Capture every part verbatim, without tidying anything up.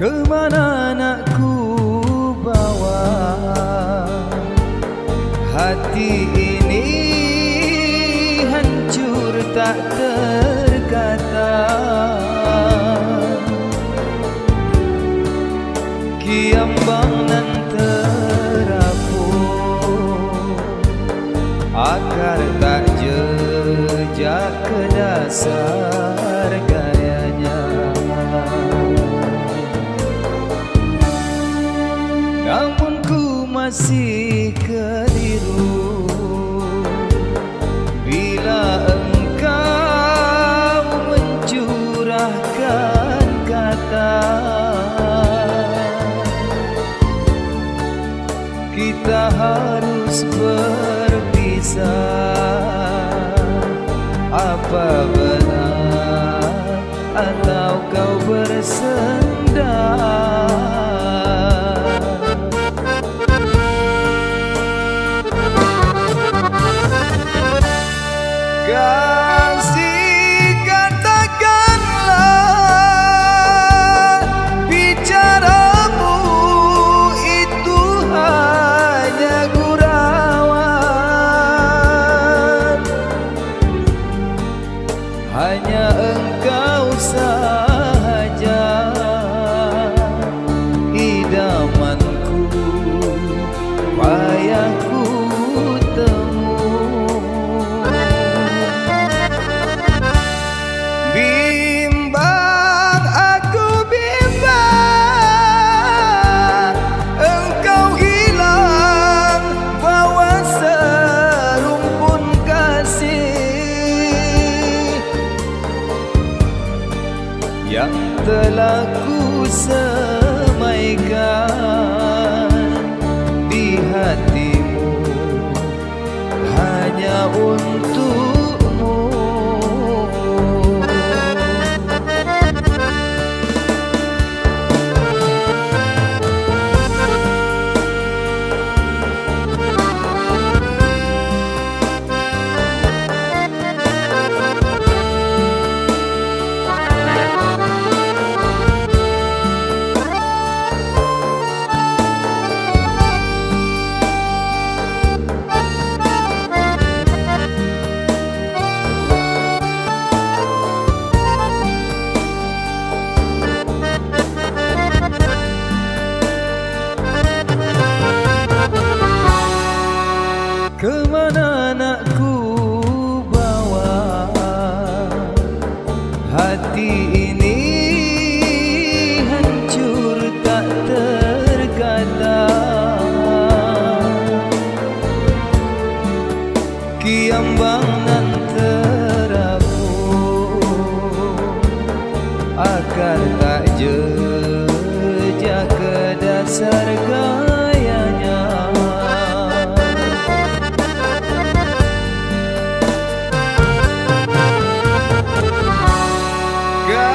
kemana anakku bawa hati ini hancur tak terkata, kiam bangunan terapung akar tak jejak ke dasar gayanya. Namun ku masih keliru bila engkau mencurahkan kata, kita harus berpisah. Apa benar atau kau bersenda? Telah ku semaikan di hatimu hanya untukmu. Kemana anakku bawa hati ini hancur tak terkata, kiam bangunan terapung akar tak jejak ke dasar gayanya. Go!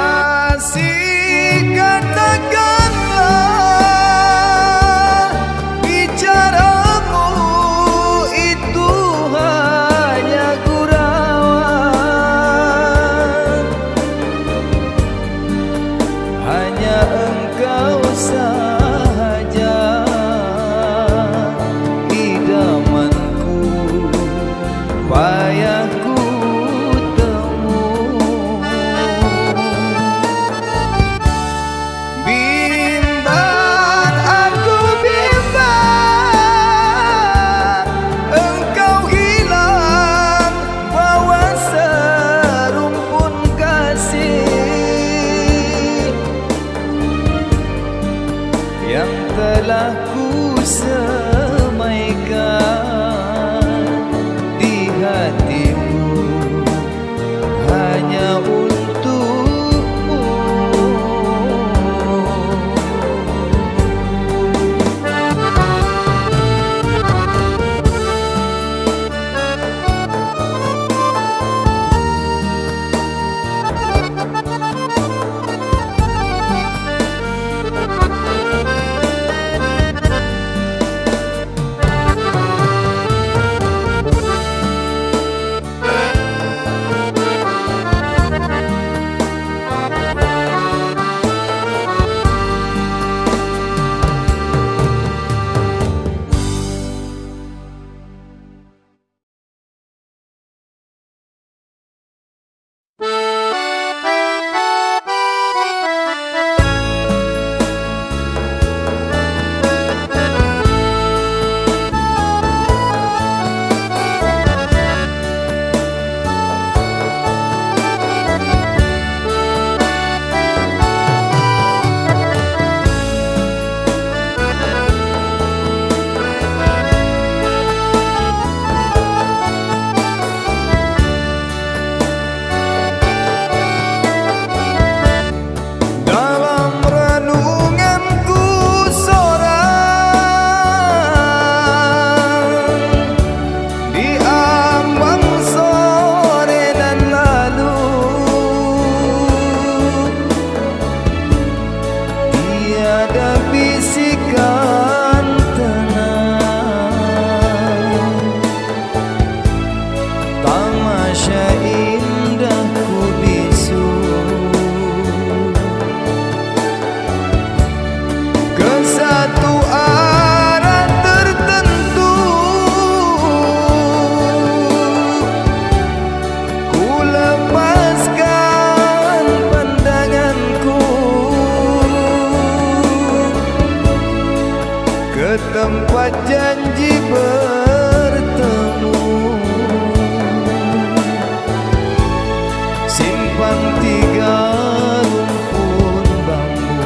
panti gaun pun bambu.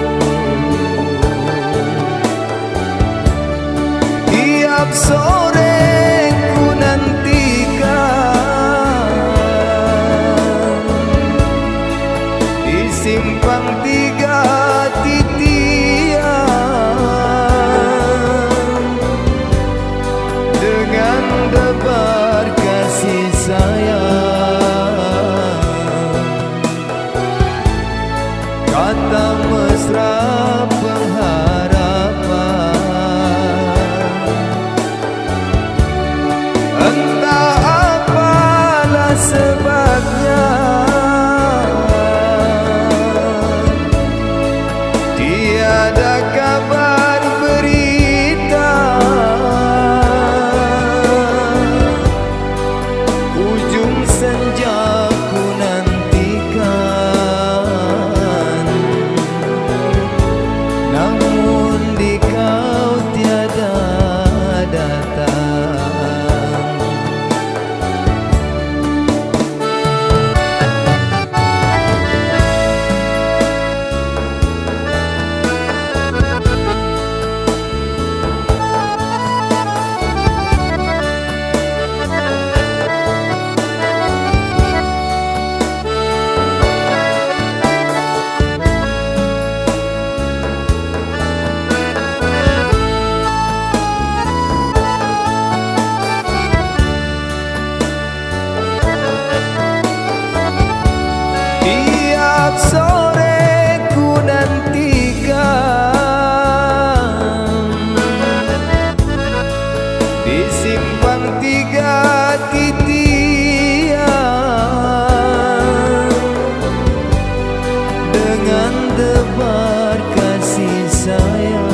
Tiap sore ku nantikan di simpang tiga titian dengan debar kasih sayang. Kata mesra pengharapan, entah apalah sebabnya, tiada kabar berita. Ujung senja ku nantikan, sore ku nantikan di simpang tiga titian dengan debar kasih sayang.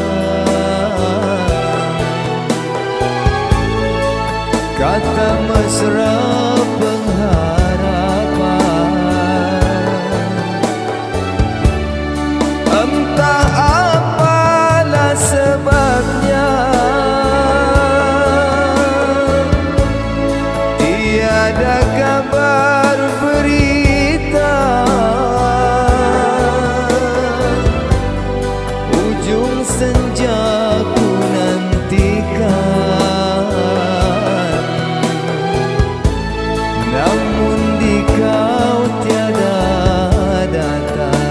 Kata mesra pengharapan, entah apalah sebabnya, tiada kabar berita. Ujung senja ku nantikan, namun di kau tiada datang.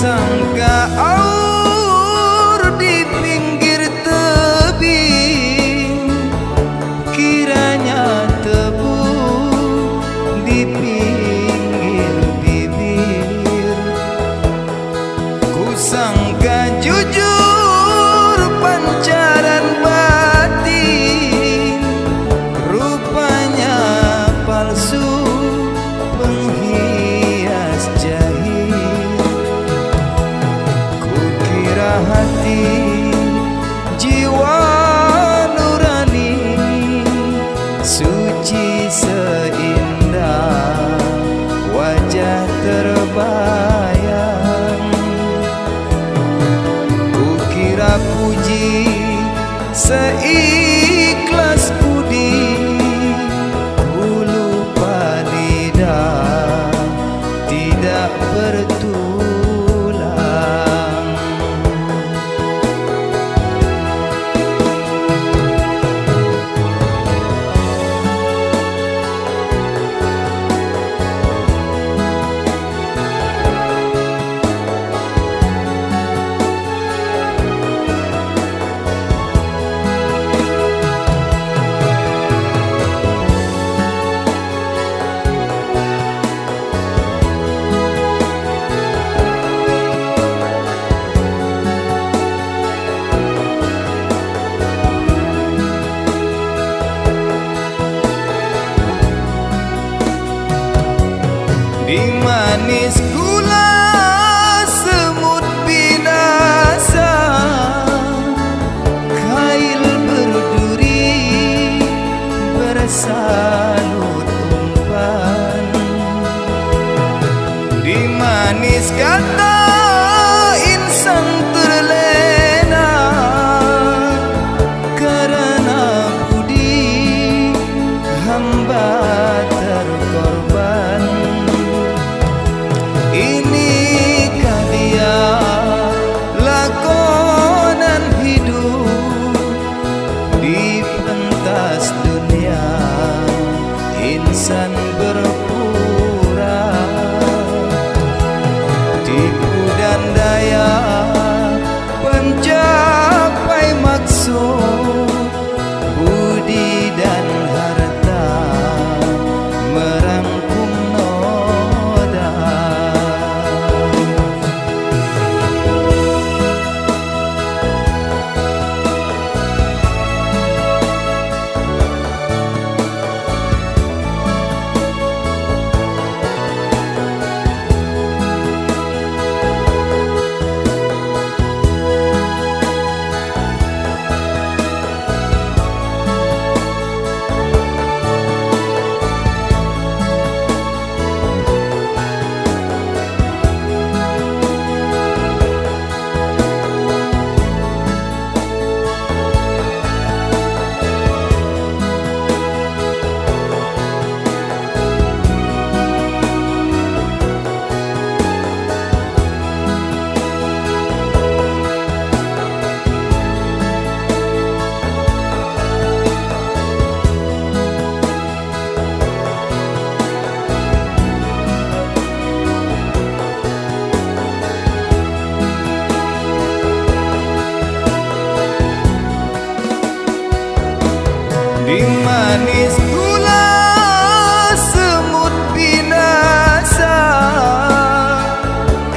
Sangka air di pinggir tebing, kiranya tebu di pinggir bibir. Ku sangka jujur pancaran batin, rupanya palsu penghias jahit. Hati, jiwa nurani, suci seindah wajah terbayang. Kukira puji seikhlas budi, bulu lidah tidak bertulang. manis gula semut binasa, kail berduri bersalut umpan, di manis kata insan terlena karena budi hamba. Insan berpura, tipu dan daya pencapai maksud, budi dan harta merangkum noda. Di manis gula semut binasa,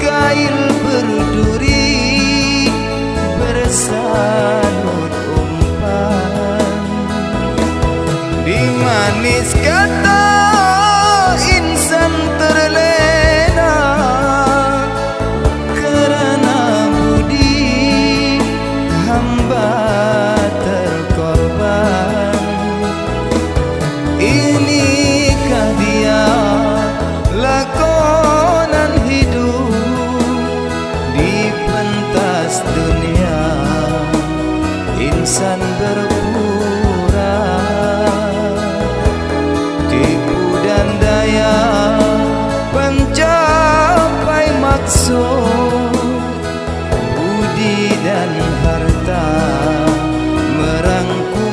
kail berduri bersalut umpan, di manis kata insan terlena karena budi hamba terkorban. Inikah dia lakonan hidup di pentas dunia, insan berpura, tipu dan daya pencapai maksud, budi dan harta merangkum.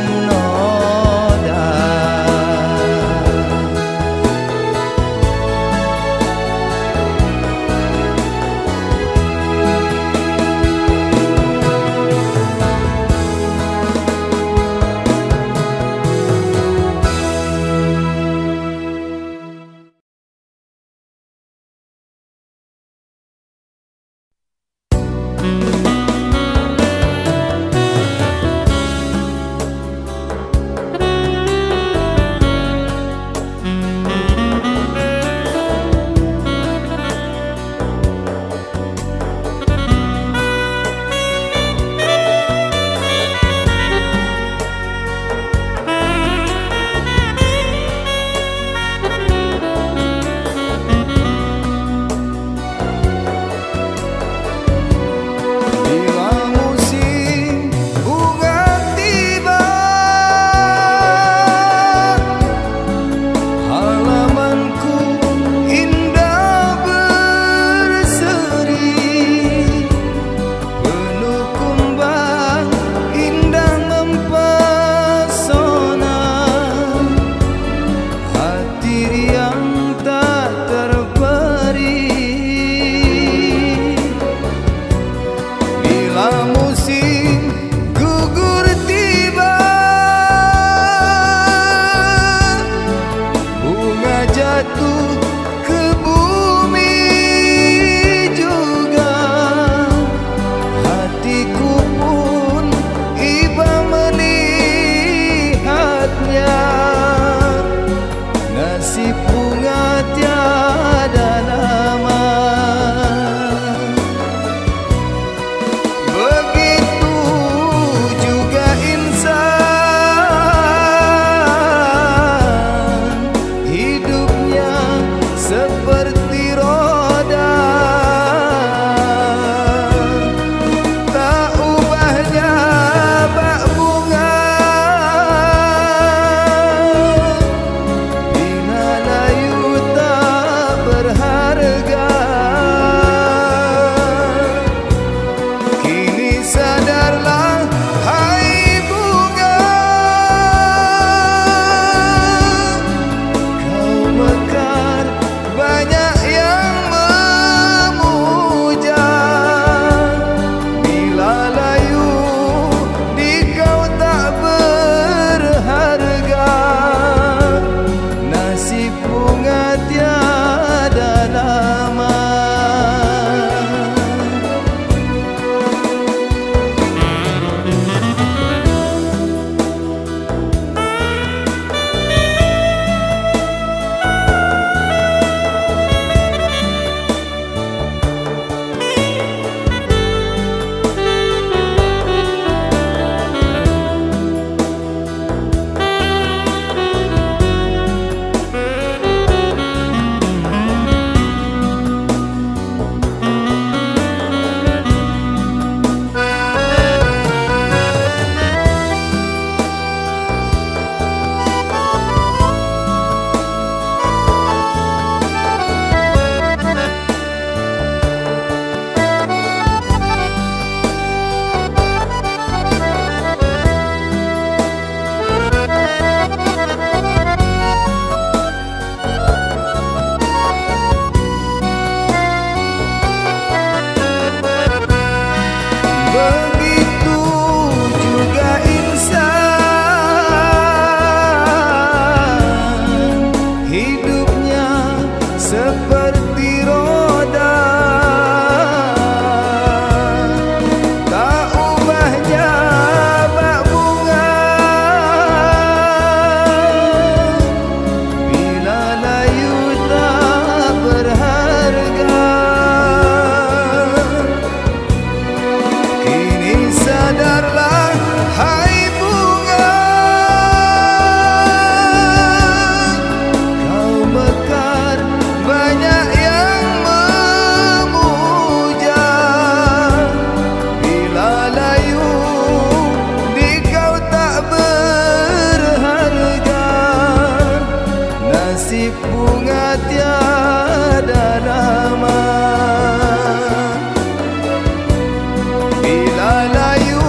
Melayu,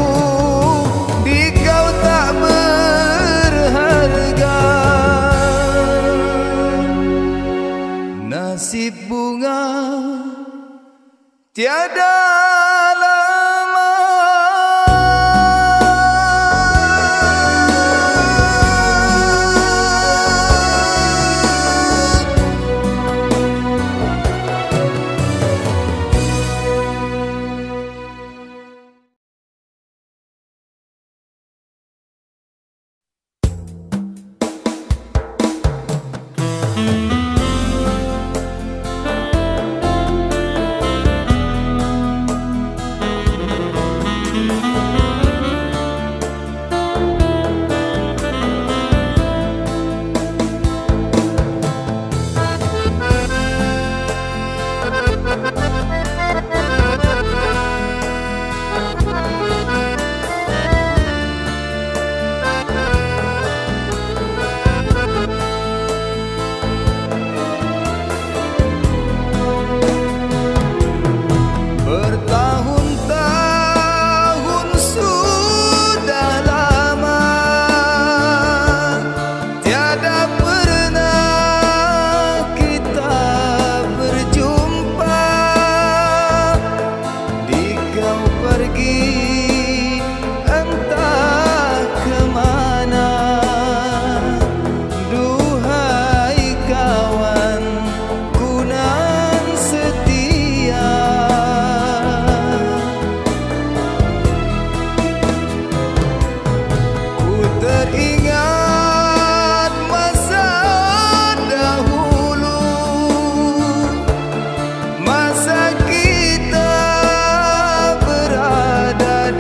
di kau tak berharga. Nasib bunga tiada lama. Masa kita berada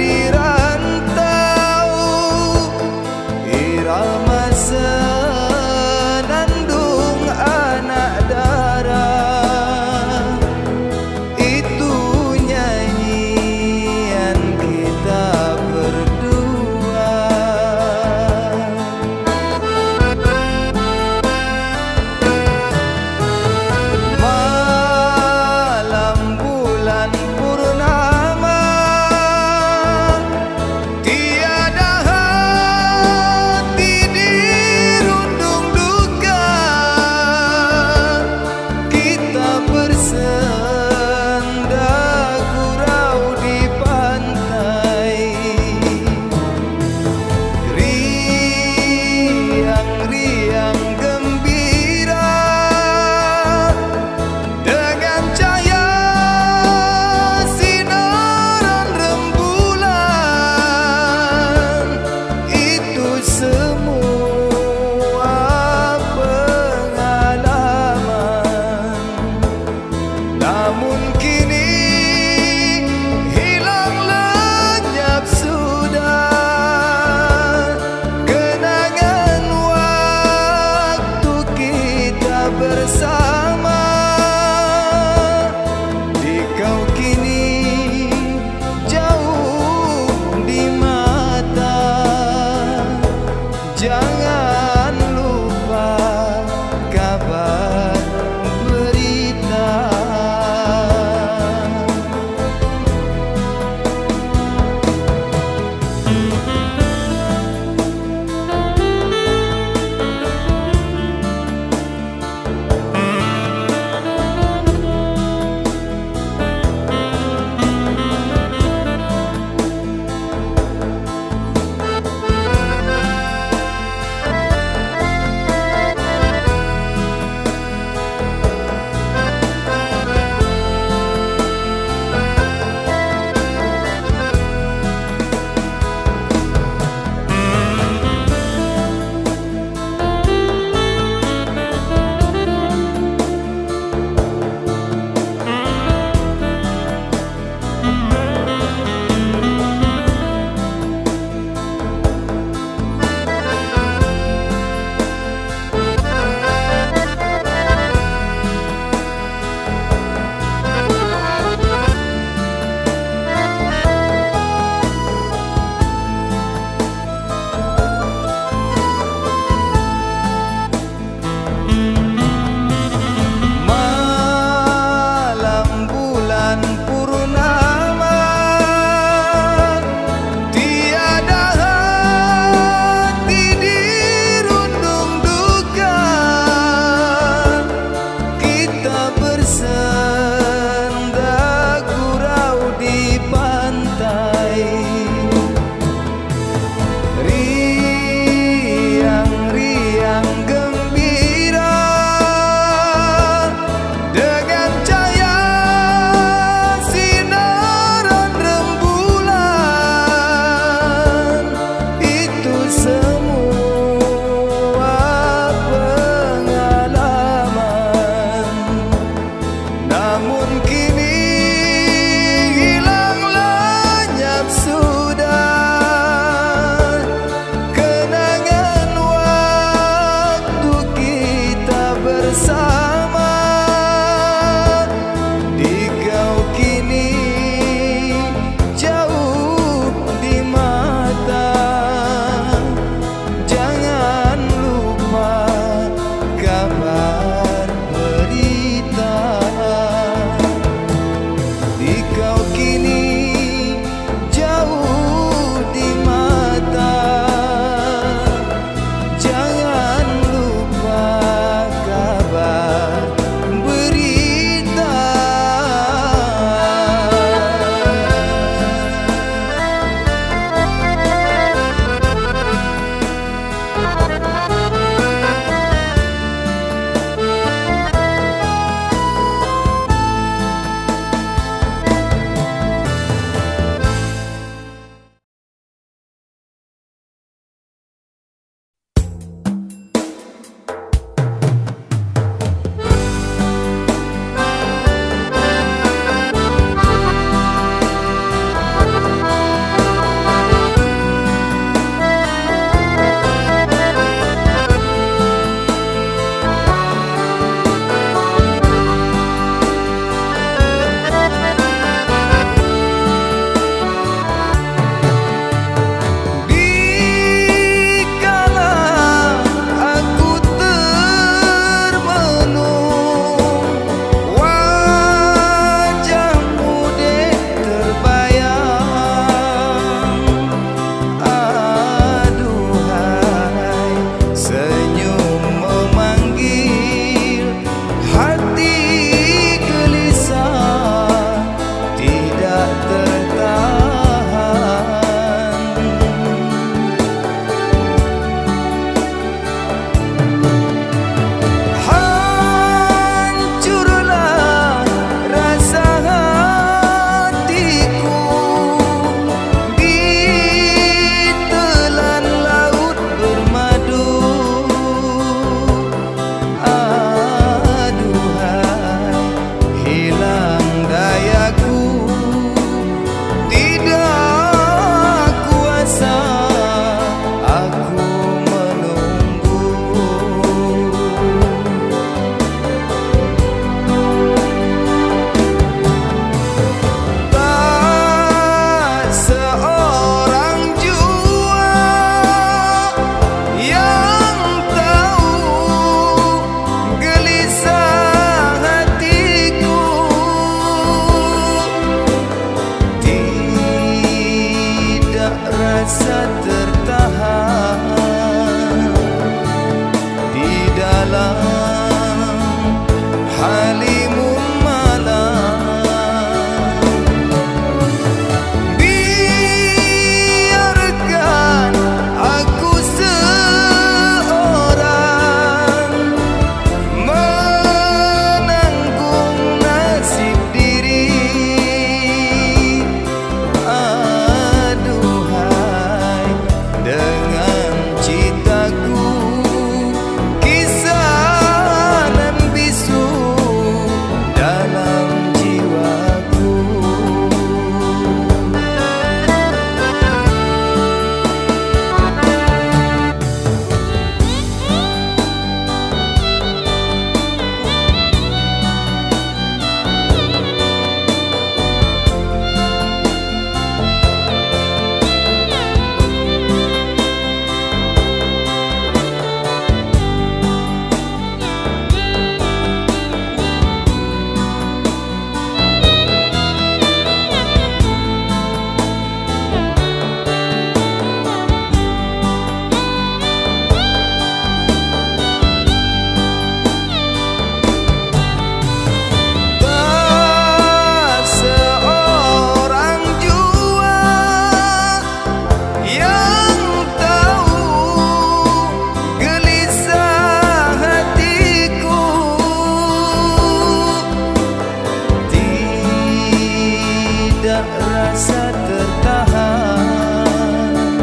rasa tertahan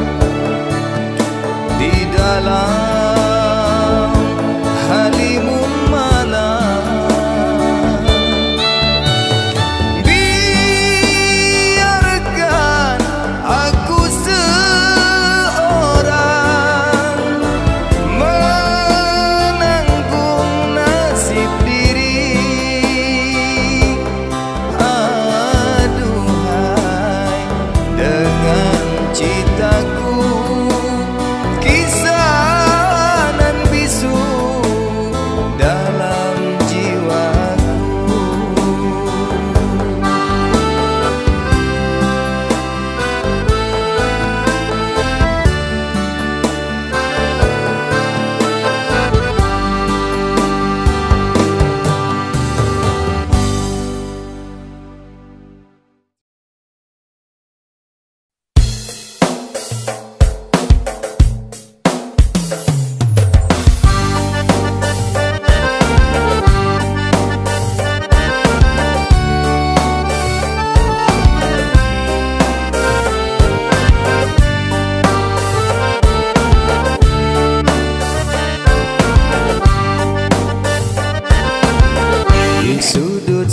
di dalam halimun malam. Biarkan aku seorang menanggung nasib diri. Aduhai dengan cintaku, kisanan bisu dalam jiwaku.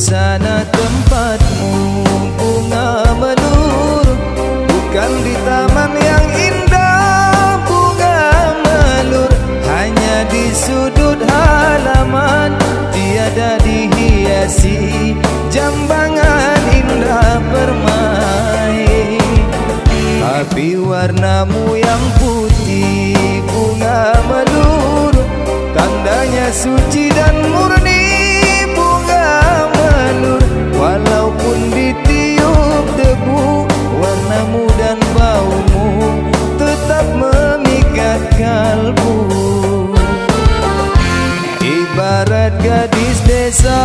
Sana tempatmu bunga menurut, bukan di taman yang indah bunga melur, hanya di sudut halaman tiada dihiasi jambangan indah permai. Tapi warnamu yang putih bunga menurut, tandanya suci dan murni. Walaupun ditiup debu, warnamu dan baumu tetap memikat kalbu. Ibarat gadis desa,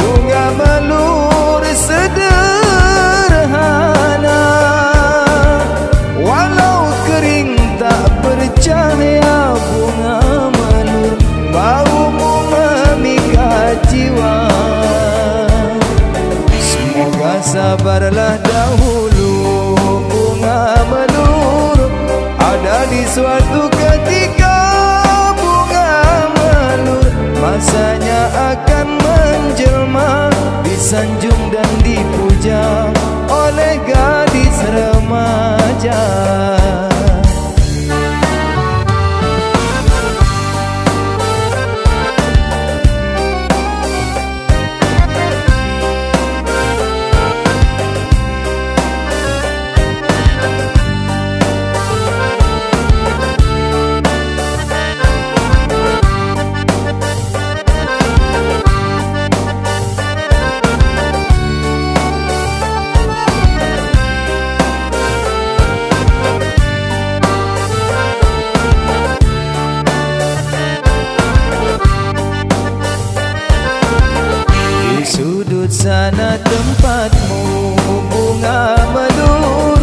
bunga melur sederhana. Walau kering tak bercahaya, bunga melur baumu memikat jiwa. Sabarlah dahulu bunga melur, ada di suatu ketika bunga melur masanya akan menjelma, disanjung dan dipuja oleh gadis remaja. Sana tempatmu bunga melur,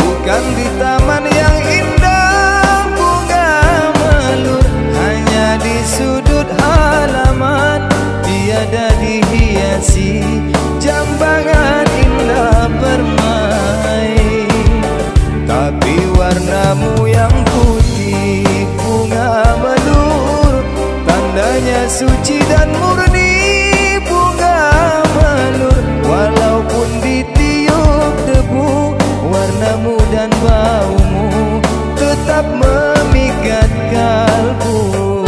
bukan di taman yang indah bunga melur, hanya di sudut halaman tiada dihiasi jambangan indah permai. Tapi warnamu yang putih bunga melur, tandanya suci dan murni. Walaupun ditiup debu, warnamu dan baumu tetap memikat kalbu.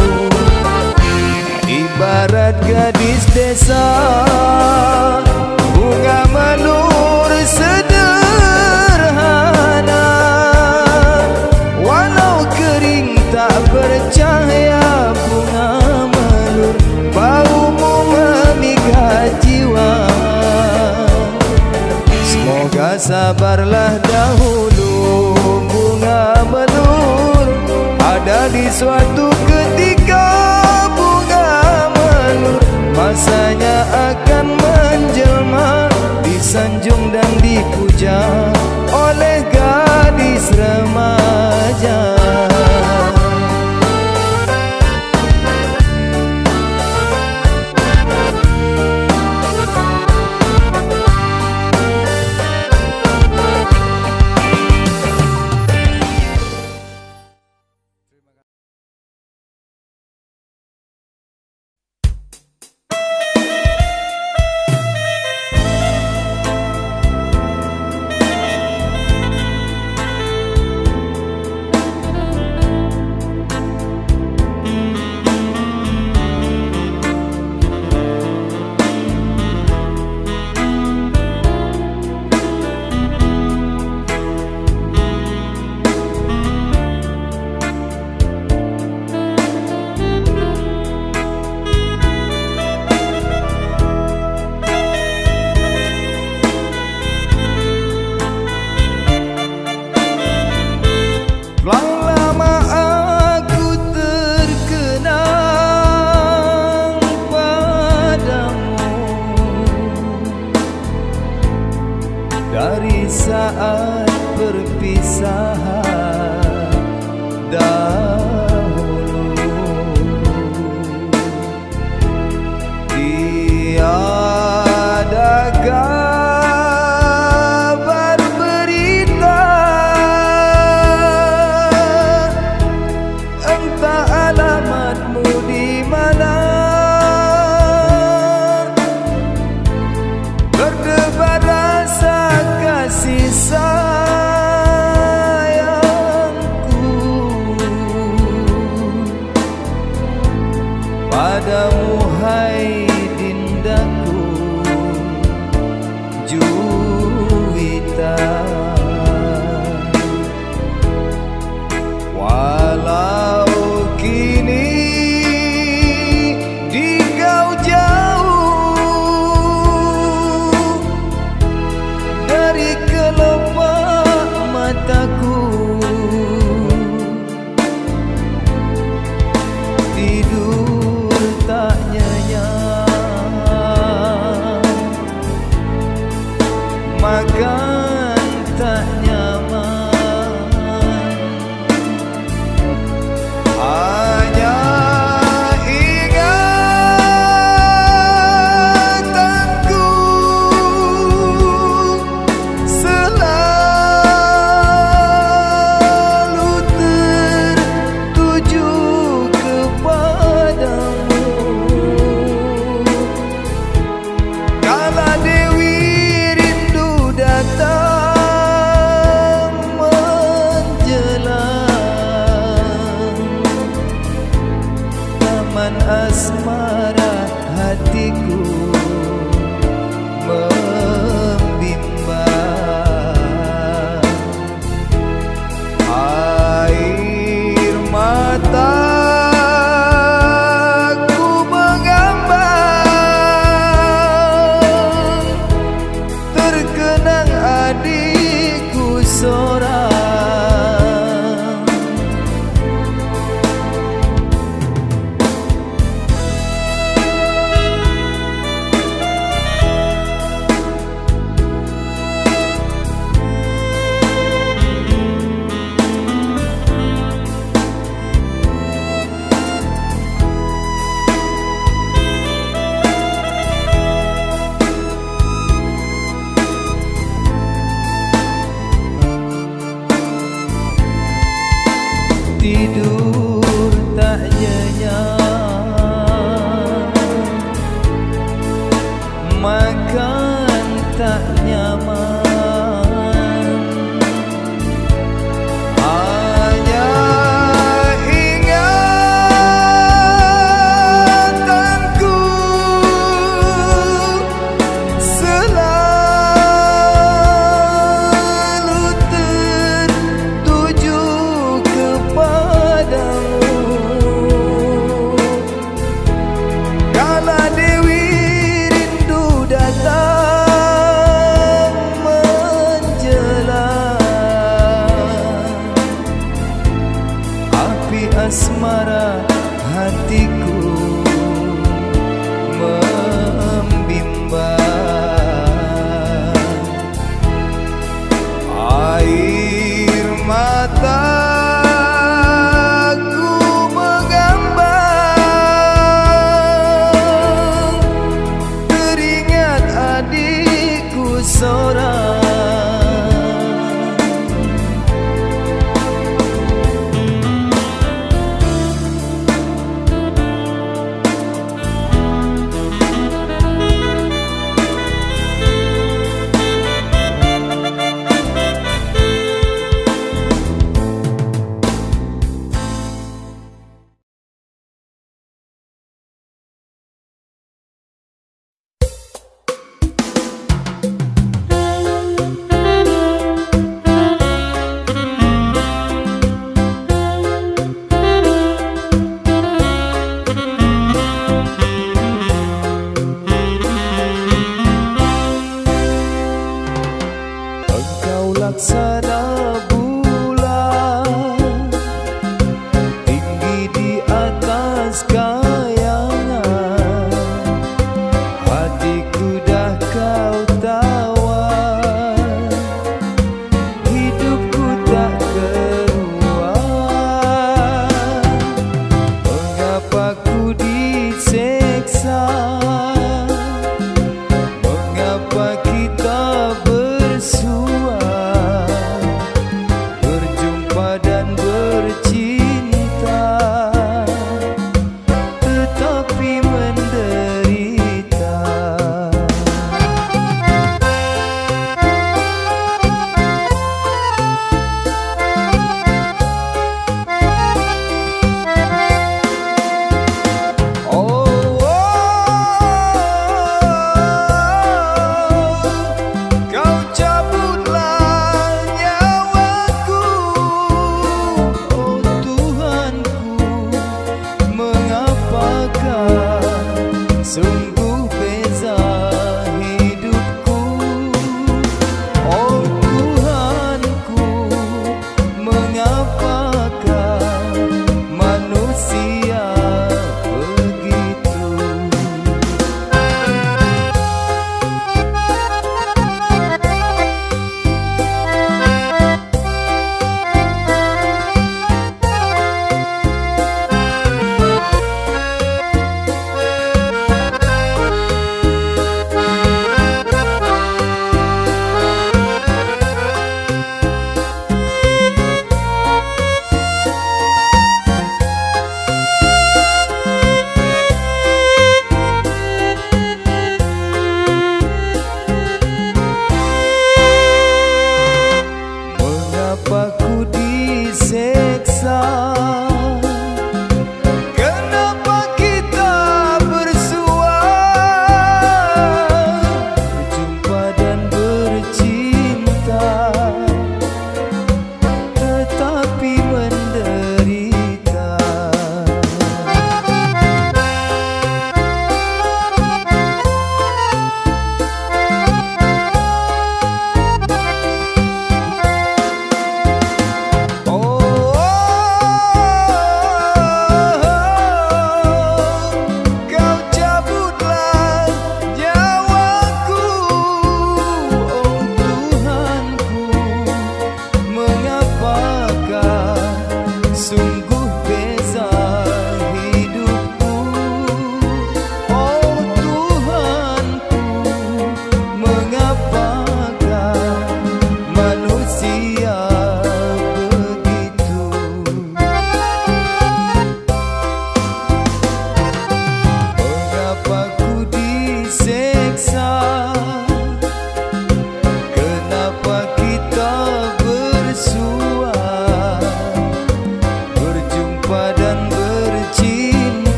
Ibarat gadis desa, bunga melur sederhana. Walau kering tak bercahaya, bunga melur baumu memikat jiwa. Sabarlah dahulu bunga melur, ada di suatu ketika bunga melur masanya akan menjelma, disanjung dan dipuja oleh gadis remaja. dari saat perpisahan dahulu. Tiada kabar berita, entah alamatmu di mana. Berdebar rasa kasih sayangku padamu, hai dindaku juwita. Walau kini di kau jauh dari kelopak mataku, tidur tak nyenyak, makan tak nyaman, hanya ingatanku selalu tertuju kepadamu. Kala Dewi rindu datang menjelang, taman asmara hatiku membimbang. Air mataku mengambang, terkenang adikku seorang. Tidur tak nyenyak, makan tak nyaman, hanya ingatanku selalu tertuju kepadamu. Kala Dewi rindu datang menjelang, api asmara hatiku membimbang. Air mataku mengambang, teringat adikku seorang. Sana